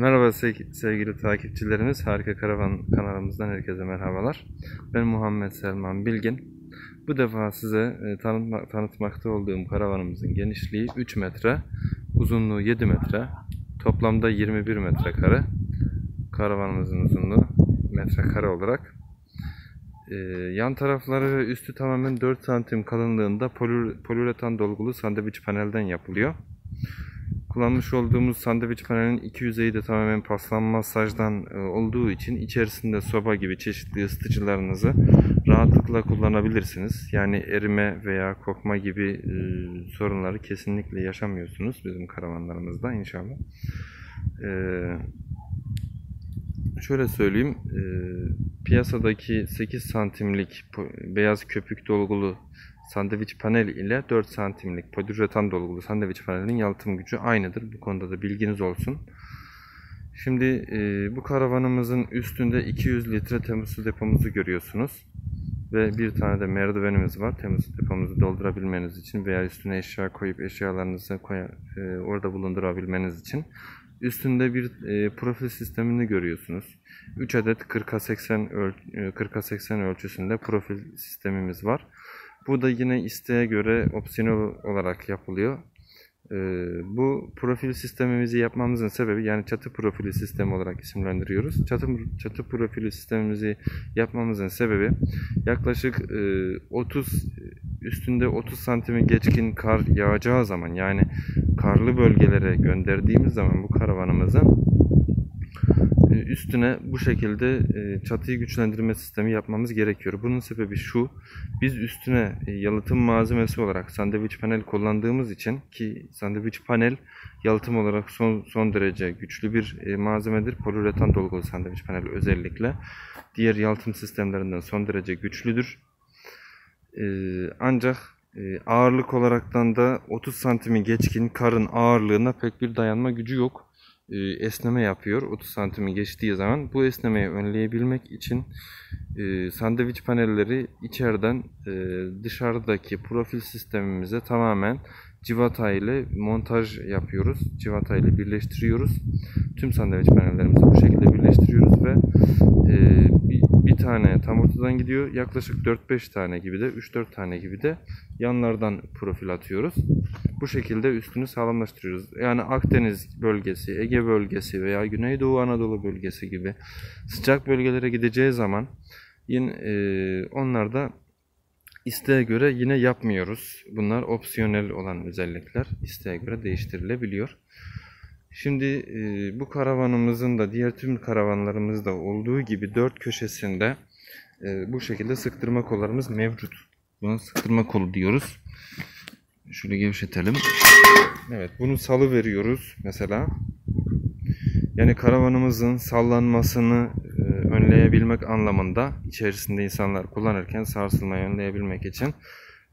Merhaba sevgili takipçilerimiz, Harika Karavan kanalımızdan herkese merhabalar. Ben Muhammed Selman Bilgin. Bu defa size tanıtmakta olduğum karavanımızın genişliği 3 metre, uzunluğu 7 metre, toplamda 21 metrekare. Karavanımızın uzunluğu metrekare olarak. Yan tarafları ve üstü tamamen 4 santim kalınlığında poliüretan dolgulu sandviç panelden yapılıyor. Kullanmış olduğumuz sandviç panelin iki yüzeyi de tamamen paslanmaz sajdan olduğu için içerisinde soba gibi çeşitli ısıtıcılarınızı rahatlıkla kullanabilirsiniz. Yani erime veya kokma gibi sorunları kesinlikle yaşamıyorsunuz bizim karavanlarımızda inşallah. Şöyle söyleyeyim, piyasadaki 8 santimlik beyaz köpük dolgulu sandviç panel ile 4 santimlik poliüretan dolgulu sandviç panelinin yalıtım gücü aynıdır. Bu konuda da bilginiz olsun. Şimdi bu karavanımızın üstünde 200 litre temiz su depomuzu görüyorsunuz. Ve bir tane de merdivenimiz var. Temiz su depomuzu doldurabilmeniz için veya üstüne eşya koyup eşyalarınızı orada bulundurabilmeniz için. Üstünde bir profil sistemini görüyorsunuz. 3 adet 40'a 80 ölçüsünde profil sistemimiz var. Bu da yine isteğe göre opsiyonel olarak yapılıyor. Bu profil sistemimizi yapmamızın sebebi, yani çatı profili sistemi olarak isimlendiriyoruz. Çatı profili sistemimizi yapmamızın sebebi yaklaşık üstünde 30 santimi geçkin kar yağacağı zaman, yani karlı bölgelere gönderdiğimiz zaman bu karavanımızı üstüne bu şekilde çatıyı güçlendirme sistemi yapmamız gerekiyor. Bunun sebebi şu: biz üstüne yalıtım malzemesi olarak sandviç panel kullandığımız için, ki sandviç panel yalıtım olarak son derece güçlü bir malzemedir. Poliüretan dolgulu sandviç panel özellikle diğer yalıtım sistemlerinden son derece güçlüdür. Ancak ağırlık olaraktan da 30 santimi geçkin karın ağırlığına pek bir dayanma gücü yok. Esneme yapıyor 30 santimi geçtiği zaman. Bu esnemeyi önleyebilmek için sandviç panelleri içeriden dışarıdaki profil sistemimize tamamen civata ile montaj yapıyoruz. Civata ile birleştiriyoruz. Tüm sandviç panellerimizi bu şekilde birleştiriyoruz ve bir tane tam ortadan gidiyor. Yaklaşık 4-5 tane gibi de 3-4 tane gibi de yanlardan profil atıyoruz. Bu şekilde üstünü sağlamlaştırıyoruz. Yani Akdeniz bölgesi, Ege bölgesi veya Güneydoğu Anadolu bölgesi gibi sıcak bölgelere gideceği zaman yine onlarda isteğe göre yine yapmıyoruz. Bunlar opsiyonel olan özellikler. İsteğe göre değiştirilebiliyor. Şimdi bu karavanımızın da diğer tüm karavanlarımızda olduğu gibi dört köşesinde bu şekilde sıktırma kollarımız mevcut. Buna sıktırma kolu diyoruz. Şöyle gevşetelim. Evet, bunu salı veriyoruz mesela. Yani karavanımızın sallanmasını önleyebilmek anlamında, içerisinde insanlar kullanırken sarsılmayı önleyebilmek için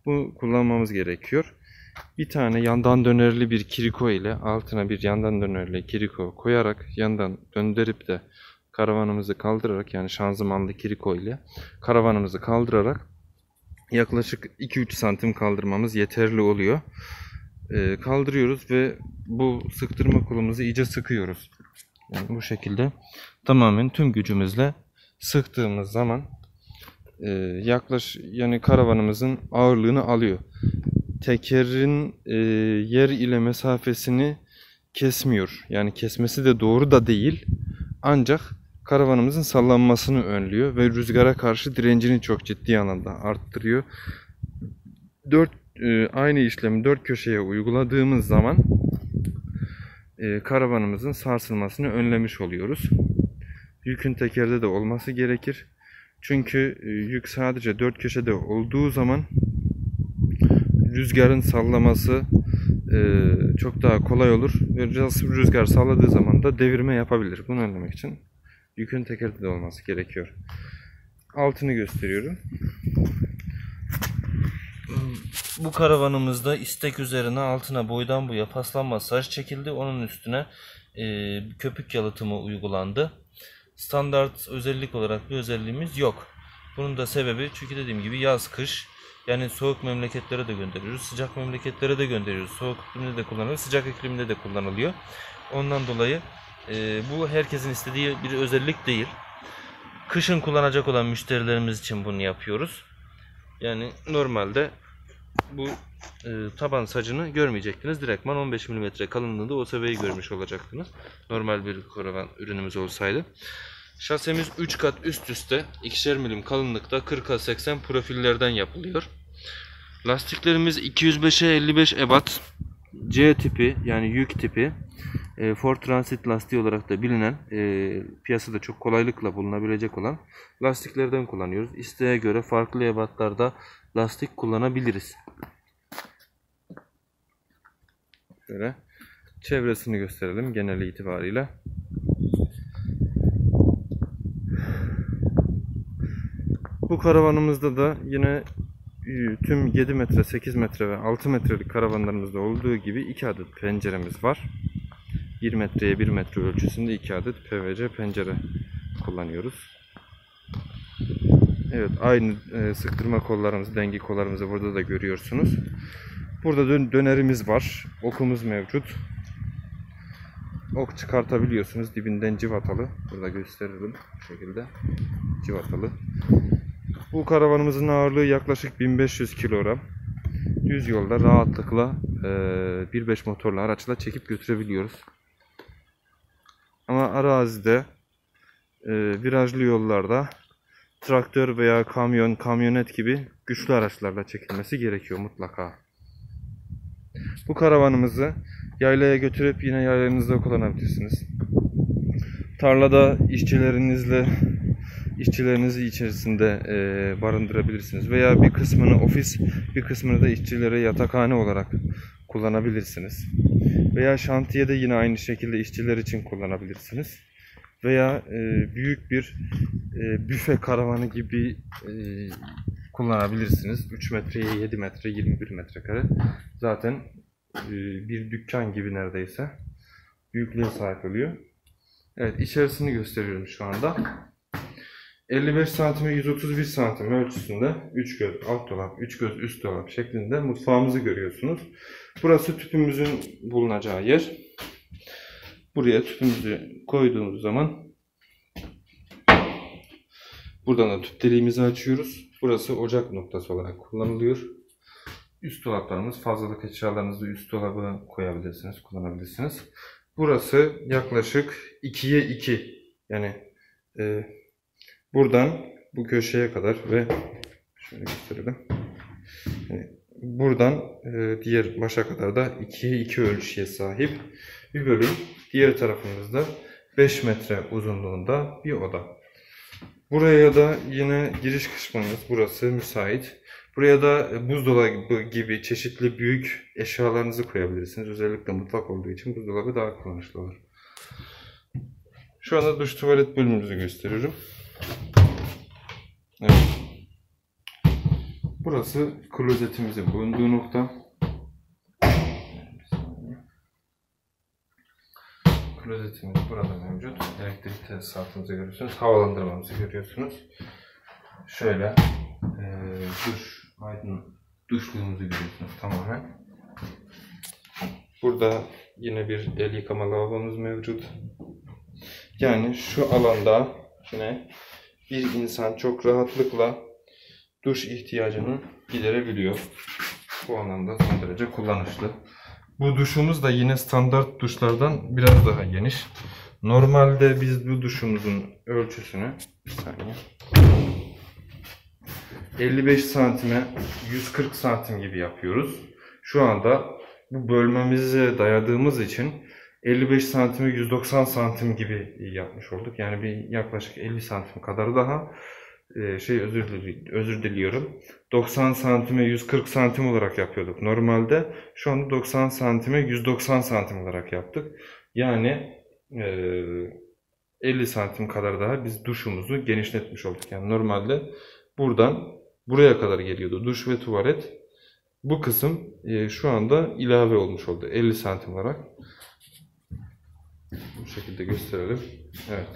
bu kullanmamız gerekiyor. Bir tane yandan dönerli bir kiriko ile altına bir yandan dönerli kiriko koyarak yandan döndürüp de karavanımızı kaldırarak, yani şanzımanlı kiriko ile karavanımızı kaldırarak yaklaşık 2-3 santim kaldırmamız yeterli oluyor. Kaldırıyoruz ve bu sıktırma kolumuzu iyice sıkıyoruz. Yani bu şekilde tamamen tüm gücümüzle sıktığımız zaman yani karavanımızın ağırlığını alıyor. Tekerin yer ile mesafesini kesmiyor. Yani kesmesi de doğru da değil. Ancak karavanımızın sallanmasını önlüyor ve rüzgara karşı direncini çok ciddi anlamda arttırıyor. Aynı işlemi 4 köşeye uyguladığımız zaman karavanımızın sarsılmasını önlemiş oluyoruz. Yükün tekerde de olması gerekir. Çünkü yük sadece 4 köşede olduğu zaman rüzgarın sallaması çok daha kolay olur. Rüzgar salladığı zaman da devirme yapabilir. Bunu önlemek için yükün tekerde de olması gerekiyor. Altını gösteriyorum. Bu karavanımızda istek üzerine altına boydan boya paslanmaz saç çekildi. Onun üstüne köpük yalıtımı uygulandı. Standart özellik olarak bir özelliğimiz yok. Bunun da sebebi, çünkü dediğim gibi yaz kış, yani soğuk memleketlere de gönderiyoruz, sıcak memleketlere de gönderiyoruz. Soğuk iklimde de kullanılıyor, sıcak iklimde de kullanılıyor. Ondan dolayı Bu herkesin istediği bir özellik değil. Kışın kullanacak olan müşterilerimiz için bunu yapıyoruz. Yani normalde bu taban sacını görmeyecektiniz. Direktman 15 mm kalınlığında o seviyeyi görmüş olacaktınız. Normal bir karavan ürünümüz olsaydı. Şasemiz 3 kat üst üste 2'şer milim kalınlıkta 40'a 80 profillerden yapılıyor. Lastiklerimiz 205'e 55 ebat C tipi, yani yük tipi Ford Transit lastiği olarak da bilinen, piyasada çok kolaylıkla bulunabilecek olan lastiklerden kullanıyoruz. İsteğe göre farklı ebatlarda lastik kullanabiliriz. Şöyle çevresini gösterelim genel itibariyle. Bu karavanımızda da yine tüm 7 metre, 8 metre ve 6 metrelik karavanlarımızda olduğu gibi 2 adet penceremiz var. 1 metreye 1 metre ölçüsünde 2 adet PVC pencere kullanıyoruz. Evet, aynı sıktırma kollarımızı, denge kollarımızı burada da görüyorsunuz. Burada dönerimiz var. Okumuz mevcut. Ok çıkartabiliyorsunuz. Dibinden cıvatalı. Burada gösterelim. Bu şekilde cıvatalı. Bu karavanımızın ağırlığı yaklaşık 1500 kilogram. Düz yolda rahatlıkla 1.5 motorlu araçla çekip götürebiliyoruz. Ama arazide, virajlı yollarda traktör veya kamyon, kamyonet gibi güçlü araçlarla çekilmesi gerekiyor mutlaka. Bu karavanımızı yaylaya götürüp yine yaylanızda kullanabilirsiniz. Tarlada işçilerinizi içerisinde barındırabilirsiniz. Veya bir kısmını ofis, bir kısmını da işçilere yatakhane olarak kullanabilirsiniz. Veya şantiyede yine aynı şekilde işçiler için kullanabilirsiniz. Veya büyük bir büfe karavanı gibi kullanabilirsiniz. 3 metreye 7 metre, 21 metrekare. Zaten bir dükkan gibi neredeyse büyüklüğe sahip oluyor. Evet, içerisini gösteriyorum şu anda. 55 santime 131 santim ölçüsünde 3 göz alt dolap, 3 göz üst dolap şeklinde mutfağımızı görüyorsunuz. Burası tüpümüzün bulunacağı yer. Buraya tüpümüzü koyduğumuz zaman buradan da tüp deliğimizi açıyoruz. Burası ocak noktası olarak kullanılıyor. Üst dolaplarımız, fazlalık eşyalarınızı üst dolaba koyabilirsiniz, kullanabilirsiniz. Burası yaklaşık 2'ye 2. Yani buradan bu köşeye kadar ve şöyle gösterelim. Yani buradan diğer başa kadar da 2'ye 2 ölçüye sahip bir bölüm. Diğer tarafımızda 5 metre uzunluğunda bir oda. Buraya da yine giriş kısmımız, burası müsait. Buraya da buzdolabı gibi çeşitli büyük eşyalarınızı koyabilirsiniz. Özellikle mutfak olduğu için buzdolabı daha kullanışlı olur. Şu anda duş tuvalet bölümümüzü gösteriyorum. Evet. Burası klozetimizin bulunduğu nokta. Klozetimiz burada mevcut. Elektrik tesisatımızı görüyorsunuz. Havalandırmamızı görüyorsunuz. Şöyle duşluğumuzu görüyorsunuz tamamen. Burada yine bir el yıkama lavabomuz mevcut. Yani şu alanda yine bir insan çok rahatlıkla duş ihtiyacını giderebiliyor. Bu anlamda son derece kullanışlı. Bu duşumuz da yine standart duşlardan biraz daha geniş. Normalde biz bu duşumuzun ölçüsünü 55 santime 140 santim gibi yapıyoruz. Şu anda bu bölmemize dayadığımız için 55 santime 190 santim gibi yapmış olduk. Yani bir yaklaşık 50 santim kadar daha özür diliyorum. 90 santime 140 santim olarak yapıyorduk normalde. Şu anda 90 santime 190 santim olarak yaptık. Yani 50 santim kadar daha biz duşumuzu genişletmiş olduk. Yani normalde buradan buraya kadar geliyordu duş ve tuvalet. Bu kısım şu anda ilave olmuş oldu 50 santim olarak. Bu şekilde gösterelim. Evet.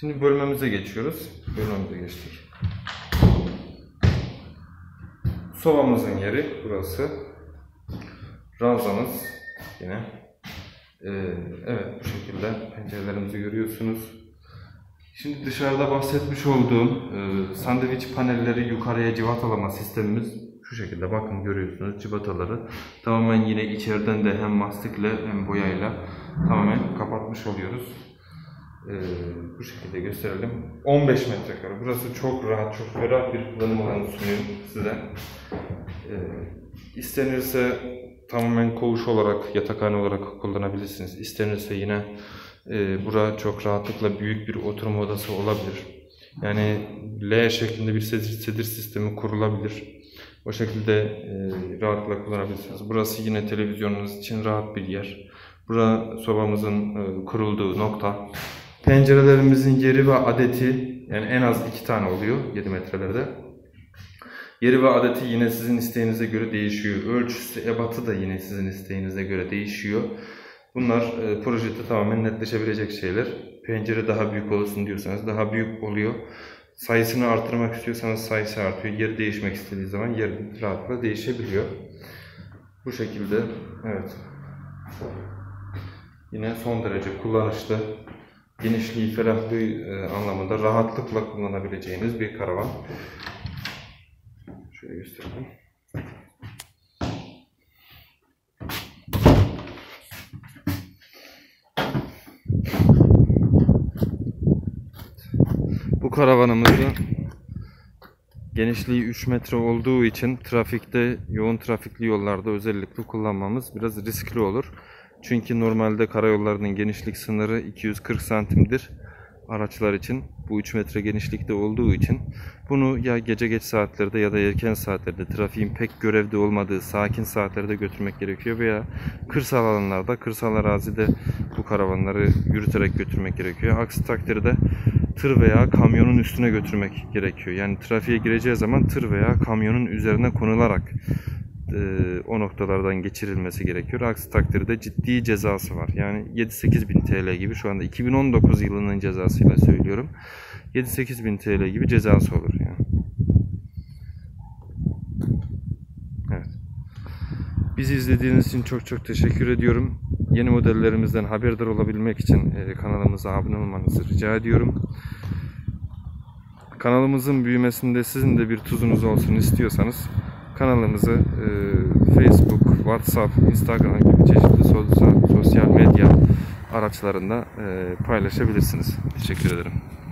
Şimdi bölmemize geçiyoruz. Bölmemize geçtik. Sobamızın yeri burası. Ranzamız yine Evet, bu şekilde pencerelerimizi görüyorsunuz. Şimdi dışarıda bahsetmiş olduğum sandviç panelleri yukarıya civatalama sistemimiz şu şekilde, bakın görüyorsunuz civataları tamamen yine içeriden de hem mastikle hem boyayla tamamen kapatmış oluyoruz. Bu şekilde gösterelim. 15 metrekare. Burası çok rahat, çok ferah bir kullanım alanı sunuyor size. İstenirse tamamen koğuş olarak, yatakhane olarak kullanabilirsiniz. İstenirse yine bura çok rahatlıkla büyük bir oturma odası olabilir. Yani L şeklinde bir sedir sistemi kurulabilir. O şekilde rahatlıkla kullanabilirsiniz. Burası yine televizyonunuz için rahat bir yer. Bura sobamızın kurulduğu nokta. Pencerelerimizin yeri ve adeti, yani en az 2 tane oluyor 7 metrelerde. Yeri ve adeti yine sizin isteğinize göre değişiyor. Ölçüsü, ebatı da yine sizin isteğinize göre değişiyor. Bunlar projede tamamen netleşebilecek şeyler. Pencere daha büyük olsun diyorsanız daha büyük oluyor. Sayısını artırmak istiyorsanız sayısı artıyor. Yer değişmek istediği zaman yer rahatlıkla değişebiliyor. Bu şekilde, evet. Yine son derece kullanışlı, genişliği, ferahlığı anlamında rahatlıkla kullanabileceğiniz bir karavan. Şöyle göstereyim. Bu karavanımızın genişliği 3 metre olduğu için trafikte, yoğun trafikli yollarda özellikle kullanmamız biraz riskli olur. Çünkü normalde karayollarının genişlik sınırı 240 santimdir araçlar için. Bu 3 metre genişlikte olduğu için bunu ya gece geç saatlerde ya da erken saatlerde, trafiğin pek görevde olmadığı sakin saatlerde götürmek gerekiyor veya kırsal alanlarda, kırsal arazide bu karavanları yürüterek götürmek gerekiyor. Aksi takdirde tır veya kamyonun üstüne götürmek gerekiyor. Yani trafiğe gireceği zaman tır veya kamyonun üzerine konularak o noktalardan geçirilmesi gerekiyor. Aksi takdirde ciddi cezası var. Yani 7-8 bin TL gibi, şu anda 2019 yılının cezasıyla söylüyorum. 7-8 bin TL gibi cezası olur yani. Evet. Bizi izlediğiniz için çok çok teşekkür ediyorum. Yeni modellerimizden haberdar olabilmek için kanalımıza abone olmanızı rica ediyorum. Kanalımızın büyümesinde sizin de bir tuzunuz olsun istiyorsanız kanalımızı Facebook, WhatsApp, Instagram gibi çeşitli sosyal medya araçlarında paylaşabilirsiniz. Teşekkür ederim.